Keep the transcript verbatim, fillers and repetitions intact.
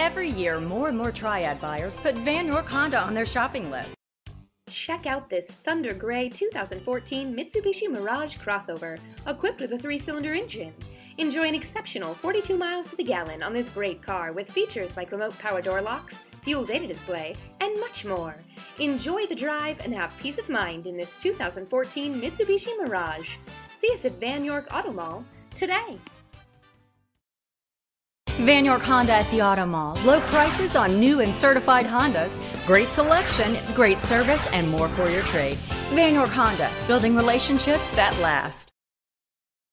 Every year, more and more Triad buyers put Vann York Honda on their shopping list. Check out this Thunder Gray two thousand fourteen Mitsubishi Mirage crossover, equipped with a three-cylinder engine. Enjoy an exceptional forty-two miles to the gallon on this great car with features like remote power door locks, fuel data display, and much more. Enjoy the drive and have peace of mind in this two thousand fourteen Mitsubishi Mirage. See us at Vann York Auto Mall today. Vann York Honda at the Auto Mall. Low prices on new and certified Hondas, great selection, great service, and more for your trade. Vann York Honda, building relationships that last.